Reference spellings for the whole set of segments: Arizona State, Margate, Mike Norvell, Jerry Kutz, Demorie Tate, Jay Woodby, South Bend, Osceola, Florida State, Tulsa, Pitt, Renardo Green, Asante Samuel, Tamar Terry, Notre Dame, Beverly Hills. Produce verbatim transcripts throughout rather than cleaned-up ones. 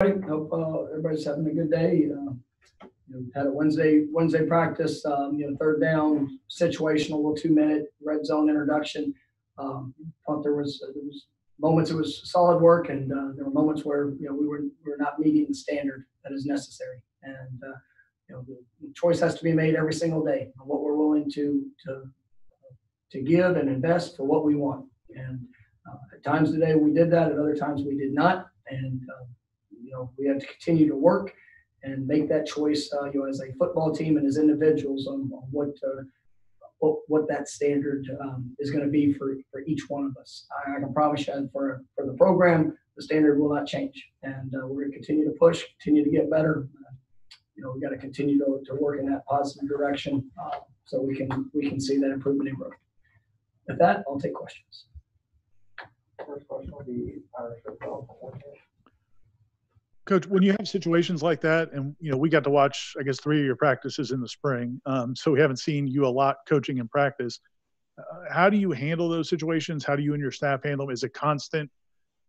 Hope uh, everybody's having a good day. Uh, you know, had a Wednesday Wednesday practice. Um, you know, third down situational, two minute red zone introduction. Um, thought there was uh, there was moments it was solid work, and uh, there were moments where you know we were we were not meeting the standard that is necessary. And uh, you know, the choice has to be made every single day on what we're willing to to to give and invest for what we want. And uh, at times today we did that. At other times we did not. And uh, You know, we have to continue to work and make that choice, uh, you know, as a football team and as individuals on, on what, uh, what what that standard um, is going to be for, for each one of us. I, I can promise you, for for the program, the standard will not change, and uh, we're going to continue to push, continue to get better. Uh, you know, we got to continue to to work in that positive direction, uh, so we can we can see that improvement in growth. With that, I'll take questions. First question will be our Coach, when you have situations like that, and you know we got to watch, I guess, three of your practices in the spring, um, so we haven't seen you a lot coaching in practice. Uh, how do you handle those situations? How do you and your staff handle them? Is it constant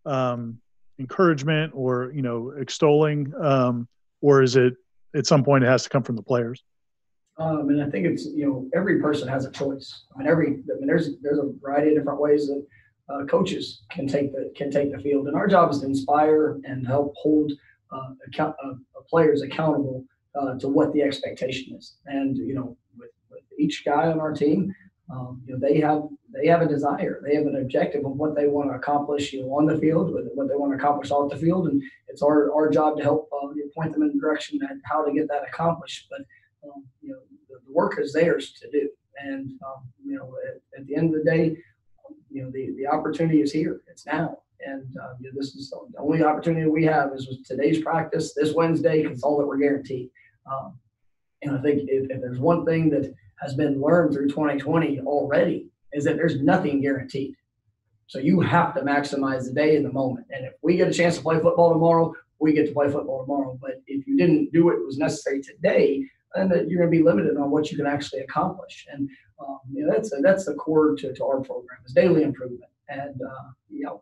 um, encouragement or you know extolling, um, or is it at some point it has to come from the players? Um, and I think it's you know every person has a choice. I mean, every I mean, there's there's a variety of different ways that uh, coaches can take the can take the field, and our job is to inspire and help hold Uh, account, uh, players accountable uh, to what the expectation is, and you know, with, with each guy on our team, um, you know, they have they have a desire, they have an objective of what they want to accomplish, you know, on the field, with what they want to accomplish off the field, and it's our our job to help uh, you know, point them in the direction that how to get that accomplished. But um, you know, the, the work is theirs to do, and um, you know, at, at the end of the day, you know, the the opportunity is here, it's now. And uh, you know, this is the only opportunity we have is with today's practice, this Wednesday, because it's all that we're guaranteed. Um, and I think if, if there's one thing that has been learned through twenty twenty already, is that there's nothing guaranteed. So you have to maximize the day in the moment. And if we get a chance to play football tomorrow, we get to play football tomorrow. But if you didn't do what was necessary today, then you're going to be limited on what you can actually accomplish. And um, you know, that's, that's the core to, to our program is daily improvement. And, uh, you know,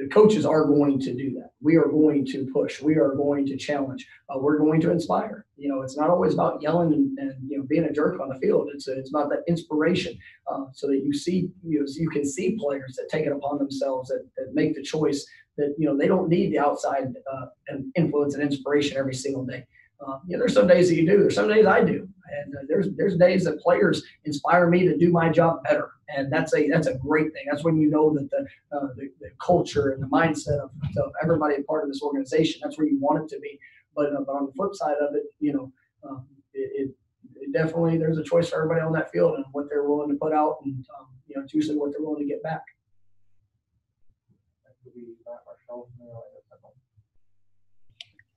the coaches are going to do that. We are going to push. We are going to challenge. Uh, we're going to inspire. You know, it's not always about yelling and, and you know being a jerk on the field. It's it's about that inspiration, uh, so that you see you know, so you can see players that take it upon themselves, that, that make the choice that you know they don't need the outside uh, and influence and inspiration every single day. Uh, you know, there's some days that you do. There's some days I do, and uh, there's there's days that players inspire me to do my job better. And that's a that's a great thing. That's when you know that the uh, the, the culture and the mindset of, of everybody a part of this organization, that's where you want it to be. But uh, but on the flip side of it, you know, um, it, it definitely there's a choice for everybody on that field and what they're willing to put out, and um, you know, it's usually what they're willing to get back.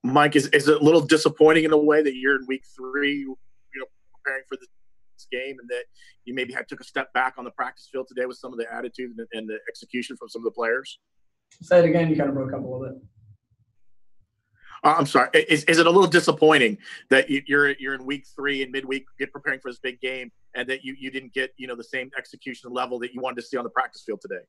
Mike, is is it a little disappointing in a way that you're in week three, you know, preparing for the game, and that you maybe had took a step back on the practice field today with some of the attitude and, and the execution from some of the players? Say it again. You kind of broke up a little bit. Uh, I'm sorry. Is, is it a little disappointing that you, you're you're in week three and midweek get preparing for this big game, and that you you didn't get you know the same execution level that you wanted to see on the practice field today?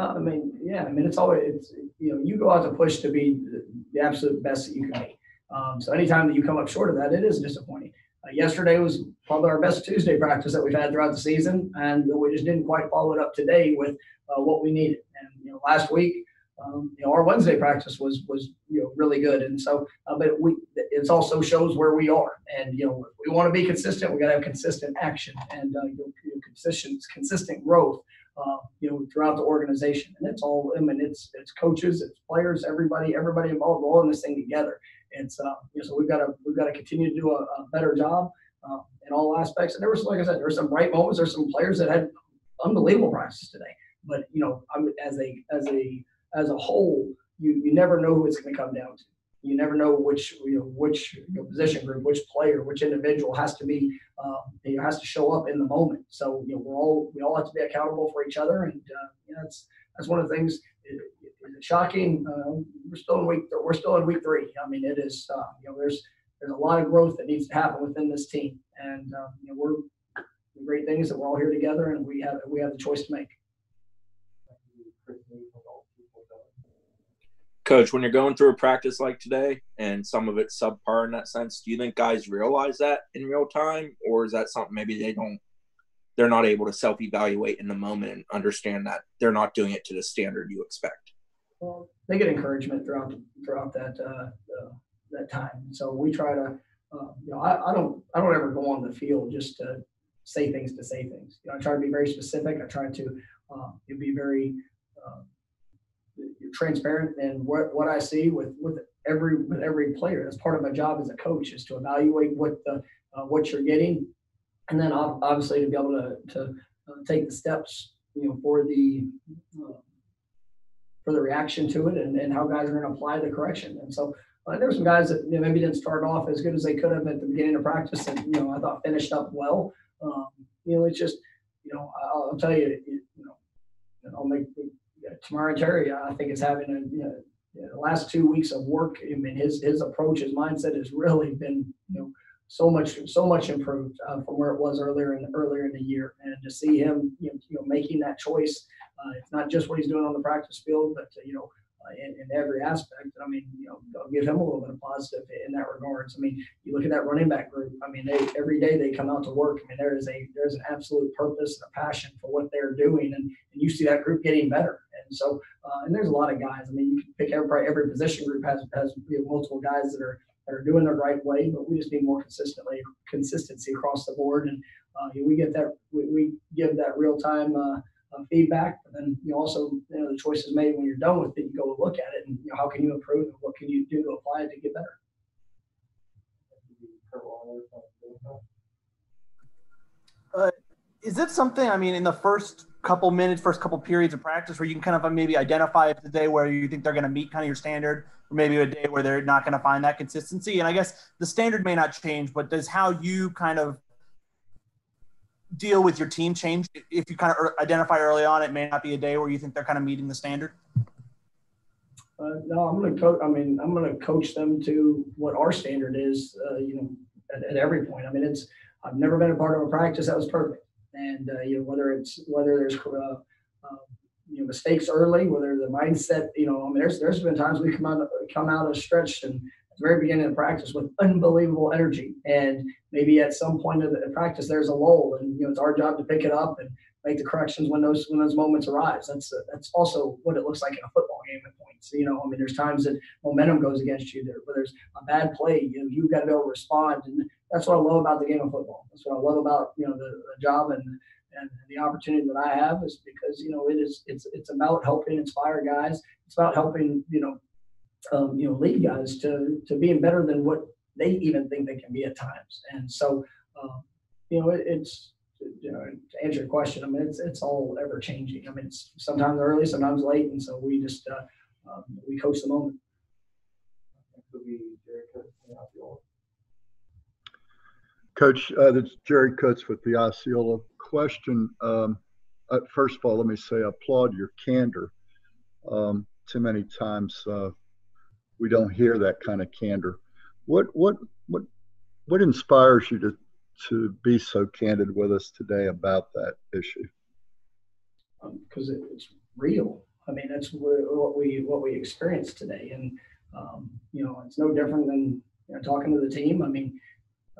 Uh, I mean, yeah. I mean, it's always it's you know you go out to push to be the, the absolute best that you can be. Um, so anytime that you come up short of that, it is disappointing. Uh, yesterday was probably our best Tuesday practice that we've had throughout the season, and we just didn't quite follow it up today with uh, what we needed. And you know, last week, um, you know, our Wednesday practice was was you know really good. And so, uh, but we it also shows where we are. And you know, if we want to be consistent, we got to have consistent action and uh, you know, you know, consistent consistent growth. Uh, you know, throughout the organization, and it's all. I mean, it's it's coaches, it's players, everybody, everybody involved, all in this thing together. It's uh, you know, so we've got to we've got to continue to do a, a better job uh, in all aspects. And there was, like I said, there were some bright moments. There's some players that had unbelievable practices today. But you know, I'm, as a as a as a whole, you you never know who it's going to come down to. You never know which you know which you know, position group, which player, which individual has to be uh, you know, has to show up in the moment. So you know we're all we all have to be accountable for each other, and uh, you know, that's that's one of the things. It, it, it's shocking. Uh, we're still in week we're still in week three. I mean, it is uh, you know there's there's a lot of growth that needs to happen within this team, and uh, you know we're the great thing is that we're all here together, and we have we have the choice to make. Coach, when you're going through a practice like today and some of it's subpar in that sense, do you think guys realize that in real time, or is that something maybe they don't, they're not able to self-evaluate in the moment and understand that they're not doing it to the standard you expect? Well, they get encouragement throughout throughout that uh, uh, that time. So we try to, uh, you know, I, I don't I don't ever go on the field just to say things to say things. You know, I try to be very specific. I try to uh, be very uh, transparent in what, what I see with with every with every player. That's part of my job as a coach, is to evaluate what the uh, what you're getting, and then obviously to be able to to uh, take the steps, you know, for the uh, for the reaction to it, and, and how guys are going to apply the correction. And so uh, there were some guys that, you know, maybe didn't start off as good as they could have at the beginning of practice, and, you know, I thought finished up well. Um, you know, it's just, you know, I'll, I'll tell you, you know, I'll make you know, Tamar Terry, I think, is having a, you know, you know, the last two weeks of work. I mean, his, his approach, his mindset has really been, you know, so much, so much improved uh, from where it was earlier in earlier in the year. And to see him, you know, you know making that choice, uh, it's not just what he's doing on the practice field, but uh, you know, uh, in, in every aspect. I mean, you know, I'll give him a little bit of positive in that regards. I mean, you look at that running back group. I mean, they every day they come out to work. I mean, there is a there's an absolute purpose and a passion for what they're doing, and, and you see that group getting better. And so, uh, and there's a lot of guys. I mean, you can pick every every position group has has you know, multiple guys that are. that are doing the right way, but we just need more consistently consistency across the board. And uh, we get that, we, we give that real time uh, uh, feedback, but then you also, you know, the choice is made when you're done with it, you go look at it and, you know, how can you improve and what can you do to apply it to get better? Uh, is it something, I mean, in the first couple minutes, first couple periods of practice where you can kind of maybe identify if the day where you think they're going to meet kind of your standard, or maybe a day where they're not going to find that consistency? And I guess the standard may not change, but does how you kind of deal with your team change? If you kind of identify early on, it may not be a day where you think they're kind of meeting the standard. Uh, no, I'm going to coach. I mean, I'm going to coach them to what our standard is, uh, you know, at, at every point. I mean, it's, I've never been a part of a practice that was perfect. And, uh, you know, whether it's, whether there's, uh, uh, you know, mistakes early, whether the mindset, you know, I mean, there's, there's been times we come out, come out of stretched and at the very beginning of practice with unbelievable energy. And maybe at some point of the practice, there's a lull, and, you know, it's our job to pick it up and make the corrections when those, when those moments arise. That's, uh, that's also what it looks like in a football game at points. You know, I mean, there's times that momentum goes against you there, where there's a bad play, you know, you've got to be able to respond. And that's what I love about the game of football. That's what I love about, you know, the, the job and, and the opportunity that I have, is because, you know, it is, it's, it's about helping inspire guys. It's about helping, you know, um, you know, lead guys to, to being better than what they even think they can be at times. And so, um, you know, it, it's, you know, to answer your question, I mean, it's, it's all ever changing. I mean, it's sometimes early, sometimes late. And so we just, uh, um, we coach the moment. Coach, uh, that's Jerry Kutz with the Osceola. Question, um, uh, first of all, let me say I applaud your candor. Um, too many times uh, we don't hear that kind of candor. What what what what inspires you to to be so candid with us today about that issue? Because um, it, it's real. I mean, that's what we what we experience today, and um, you know, it's no different than, you know, talking to the team. I mean,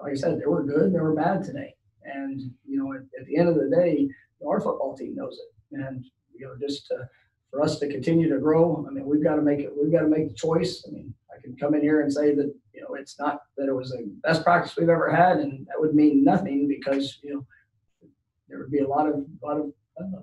like I said, they were good, they were bad today. And, you know, at, at the end of the day, our football team knows it. And, you know, just to, for us to continue to grow, I mean, we've got to make it, we've got to make the choice. I mean, I can come in here and say that, you know, it's not that it was the best practice we've ever had, and that would mean nothing, because, you know, there would be a lot of, lot of uh,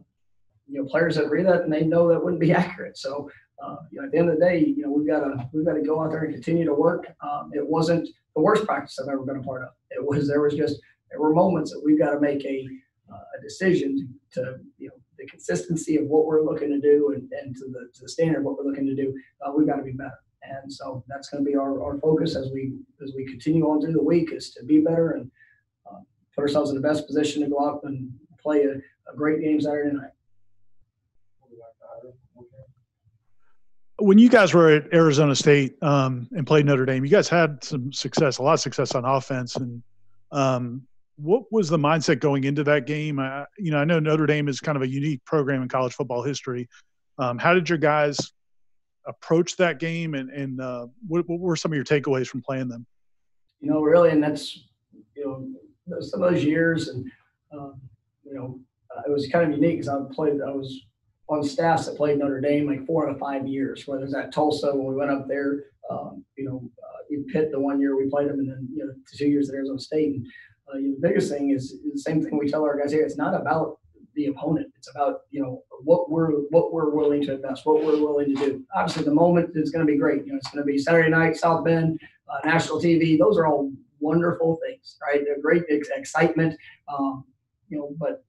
you know, players that read that and they know that wouldn't be accurate. So, uh, you know, at the end of the day, you know, we've got to, we've got to go out there and continue to work. Um, it wasn't the worst practice I've ever been a part of. It was, there was just, there were moments that we've got to make a, uh, a decision to, to, you know, the consistency of what we're looking to do, and, and to, the, to the standard of what we're looking to do, uh, we've got to be better. And so that's going to be our, our focus as we as we continue on through the week, is to be better and uh, put ourselves in the best position to go out and play a, a great game Saturday night. When you guys were at Arizona State um, and played Notre Dame, you guys had some success, a lot of success on offense. And um, what was the mindset going into that game? I, you know, I know Notre Dame is kind of a unique program in college football history. Um, how did your guys approached that game, and, and uh, what, what were some of your takeaways from playing them? You know, really, and that's, you know, some of those years, and, um, you know, it was kind of unique because I played, I was on staffs that played Notre Dame like four out of five years, whether it's at Tulsa when we went up there, um, you know, uh, in Pitt the one year we played them, and then, you know, two years at Arizona State. And uh, you know, the biggest thing is the same thing we tell our guys here, it's not about the opponent. It's about, you know, what we're what we're willing to invest, what we're willing to do. Obviously, the moment is going to be great. You know, it's going to be Saturday night, South Bend, uh, national T V. Those are all wonderful things, right? They're great ex- excitement, um, you know, but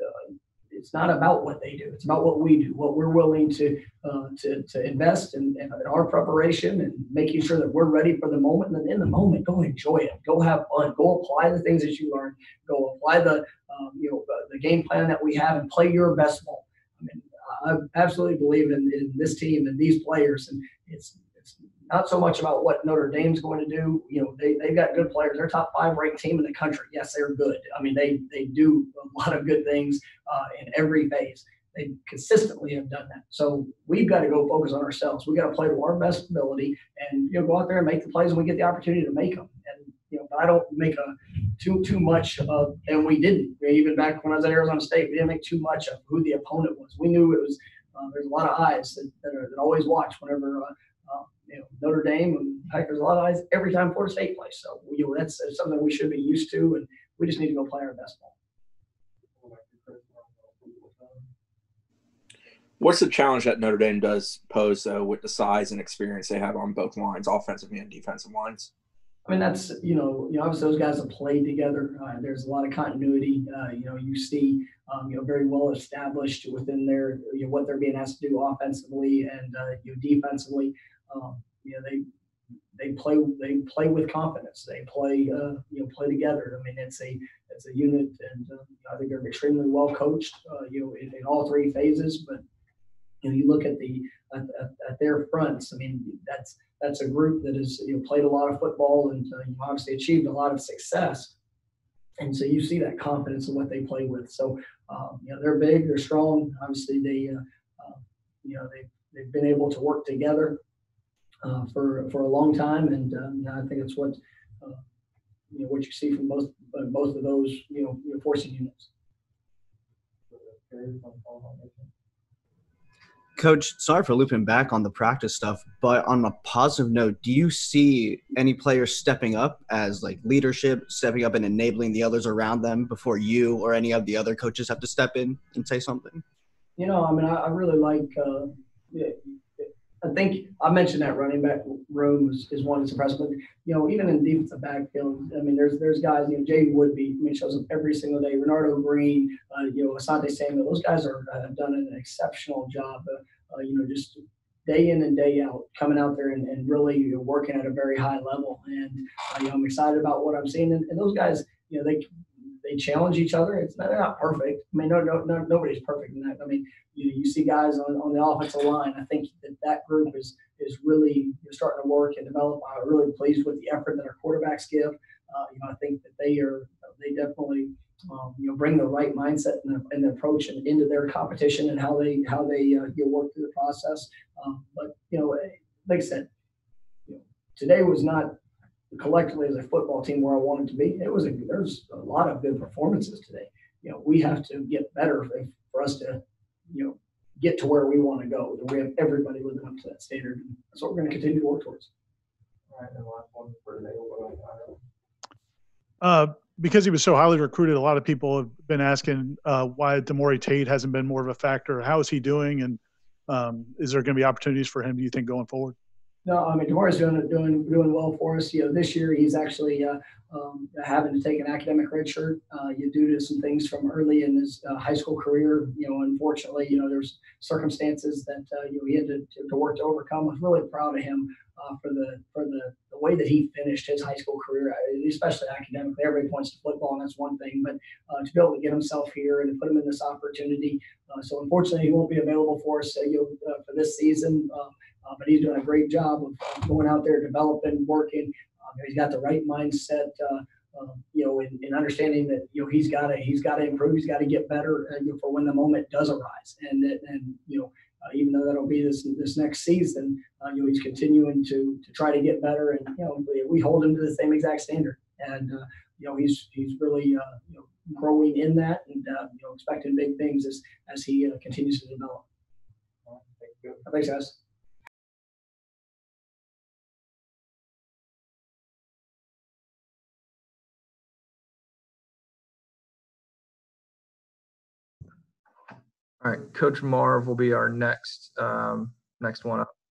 uh, it's not about what they do. It's about what we do, what we're willing to uh, to, to invest in, in our preparation and making sure that we're ready for the moment. And then in the moment, go enjoy it. Go have fun. Go apply the things that you learned. Go apply the um, you know the, the game plan that we have and play your best ball. I mean, I absolutely believe in, in this team and these players. And it's it's not so much about what Notre Dame's going to do. You know, they they've got good players. They're top five ranked team in the country. Yes, they're good. I mean, they they do a lot of good things uh, in every phase. They consistently have done that. So we've got to go focus on ourselves. We've got to play to our best ability, and you know, go out there and make the plays when we get the opportunity to make them. And you know, I don't make a too too much of, and we didn't. You know, even back when I was at Arizona State, we didn't make too much of who the opponent was. We knew it was uh, there's a lot of eyes that that, are, that always watch whenever. Uh, Uh, you know, Notre Dame, and heck, there's a lot of eyes every time Florida State plays. So, you know, that's something we should be used to, and we just need to go play our best ball. What's the challenge that Notre Dame does pose, though, with the size and experience they have on both lines, offensive and defensive lines? I mean, that's, you know, you know, obviously those guys have played together. Uh, there's a lot of continuity. Uh, you know, you see, um, you know, very well established within their, you know, what they're being asked to do offensively and uh, you know, defensively. Um, you know, they they play they play with confidence. They play uh, you know play together. I mean, it's a it's a unit, and uh, I think they're extremely well coached. Uh, you know, in, in all three phases, but. You know, you look at the at, at their fronts. I mean, that's that's a group that has you know, played a lot of football and uh, you obviously achieved a lot of success. And so you see that confidence in what they play with. So um, you know, they're big, they're strong. Obviously, they uh, uh, you know they they've been able to work together uh, for for a long time, and um, I think it's what uh, you know what you see from both uh, both of those you know your forcing units. Coach, sorry for looping back on the practice stuff, but on a positive note, do you see any players stepping up as like leadership, stepping up and enabling the others around them before you or any of the other coaches have to step in and say something? You know, I mean, I, I really like uh, yeah, – I think I mentioned that running back room is, is one that's impressive. But, you know, even in defensive backfield, I mean, there's there's guys, you know, Jay Woodby, I mean, shows up every single day. Renardo Green, uh, you know, Asante Samuel, those guys are, have done an exceptional job. Uh, Uh, you know, just day in and day out, coming out there and, and really you know, working at a very high level. And uh, you know, I'm excited about what I'm seeing. And, and those guys, you know, they they challenge each other. It's not, they're not perfect. I mean, no, no, no, nobody's perfect in that. I mean, you you see guys on, on the offensive line. I think that that group is is really starting to work and develop. I'm really pleased with the effort that our quarterbacks give. Uh, you know, I think that they are they definitely. Um, you know, bring the right mindset and, and approach and into their competition and how they how they uh, you know, work through the process. Um, but you know, like I said, you know, today was not collectively as a football team where I wanted to be. It was a there's a lot of good performances today. You know, we have to get better for, for us to you know get to where we want to go. We have everybody living up to that standard. That's what we're going to continue to work towards. All right, and last one for today. Uh. Because he was so highly recruited, a lot of people have been asking uh, why Demorie Tate hasn't been more of a factor. How is he doing, and um, is there going to be opportunities for him, do you think, going forward? No, I mean, Demorie's doing doing doing well for us. You know, this year he's actually uh, um, having to take an academic redshirt uh, due to some things from early in his uh, high school career. You know, unfortunately, you know, there's circumstances that uh, you know, he had to, to, to work to overcome. I'm really proud of him uh, for the for the, the way that he finished his high school career, especially academically. Everybody points to football, and that's one thing, but uh, to be able to get himself here and to put him in this opportunity. Uh, so unfortunately, he won't be available for us uh, you know, uh, for this season. Uh, Uh, but he's doing a great job of going out there, developing, working. Um, he's got the right mindset, uh, um, you know, and, and understanding that you know he's got to he's got to improve, he's got to get better uh, you know, for when the moment does arise. And and you know, uh, even though that'll be this this next season, uh, you know, he's continuing to to try to get better, and you know, we, we hold him to the same exact standard, and uh, you know, he's he's really uh, you know, growing in that, and uh, you know, expecting big things as as he uh, continues to develop. Thanks, guys. All right, Coach Marv will be our next um, next one up.